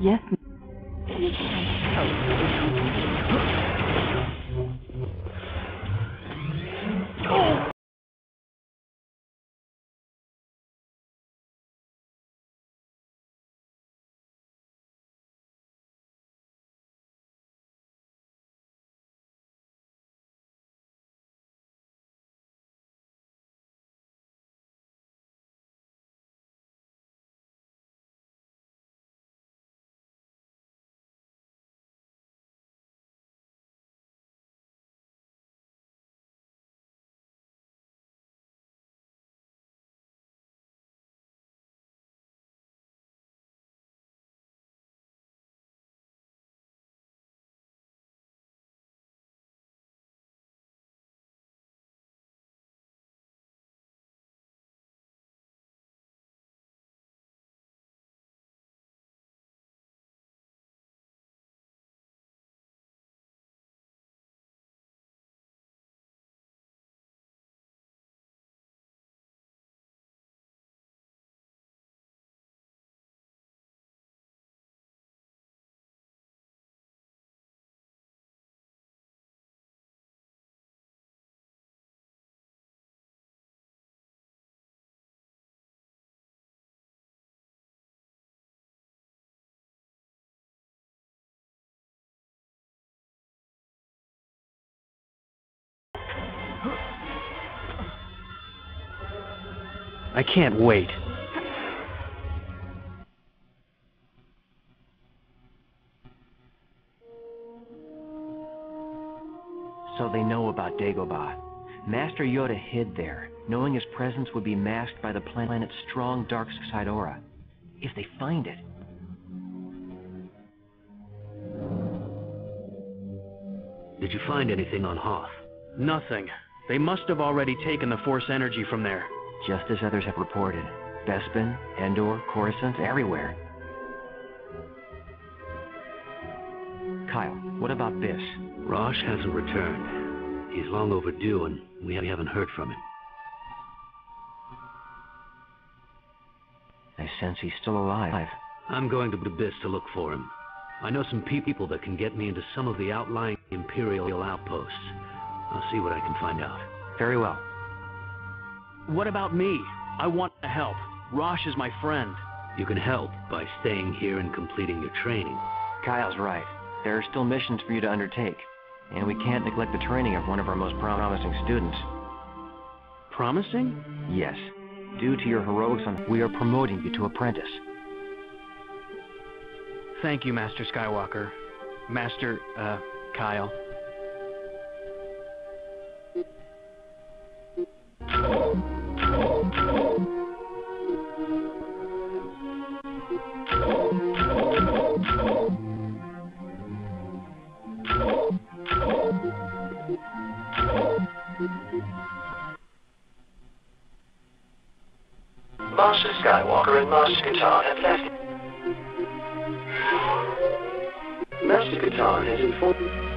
Yes. I can't wait. So they know about Dagobah. Master Yoda hid there, knowing his presence would be masked by the planet's strong dark side aura. If they find it... Did you find anything on Hoth? Nothing. They must have already taken the Force energy from there. Just as others have reported. Bespin, Endor, Coruscant, everywhere. Kyle, what about Biss? Rosh hasn't returned. He's long overdue and we haven't heard from him. I sense he's still alive. I'm going to Biss to look for him. I know some people that can get me into some of the outlying Imperial outposts. I'll see what I can find out. Very well. What about me? I want to help. Rosh is my friend. You can help by staying here and completing your training. Kyle's right. There are still missions for you to undertake. And we can't neglect the training of one of our most promising students. Promising? Yes. Due to your heroics, we are promoting you to apprentice. Thank you, Master Skywalker. Master, Kyle. Master Skywalker and Master Gaton have left. Master Gaton has informed...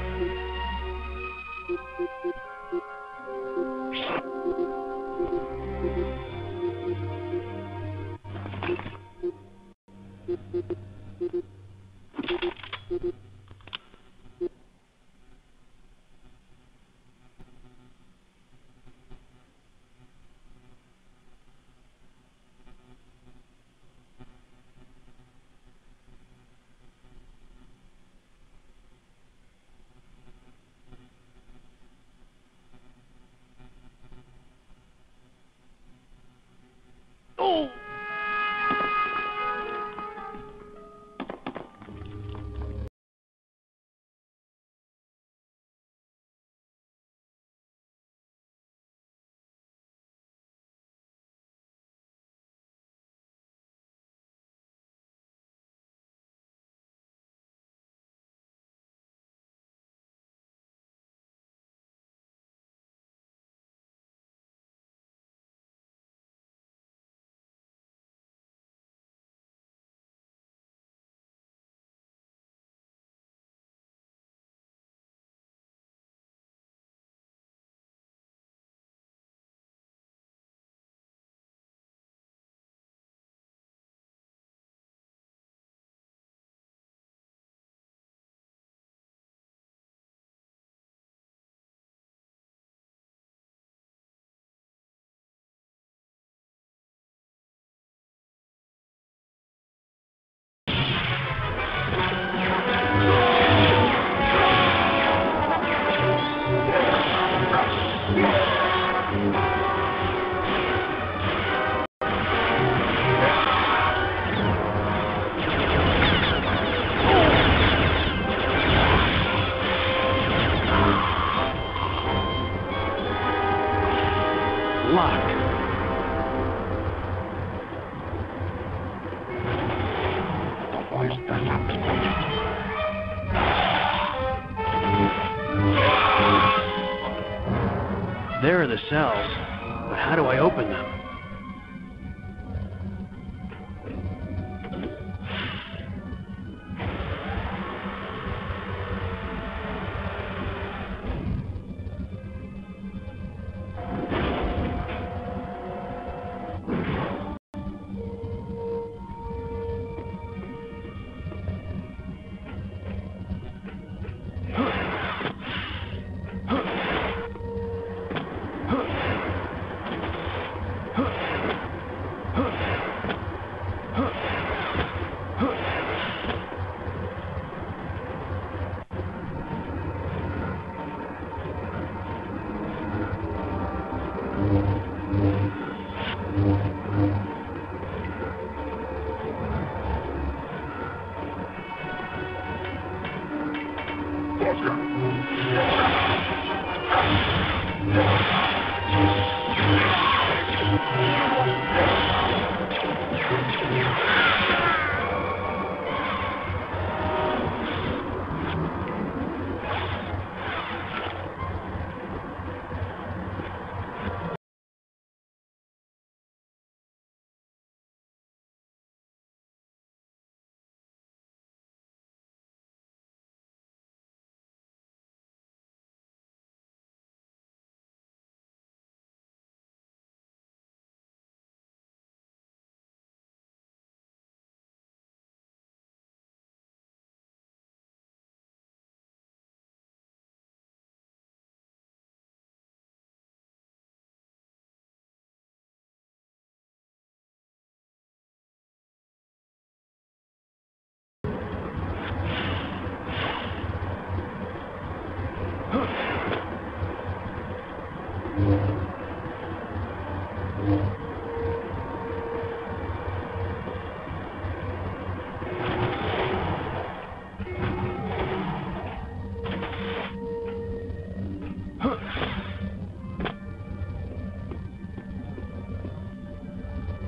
are the cells, but how do I open them?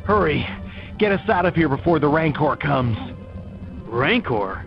Hurry! Get us out of here before the Rancor comes. Rancor?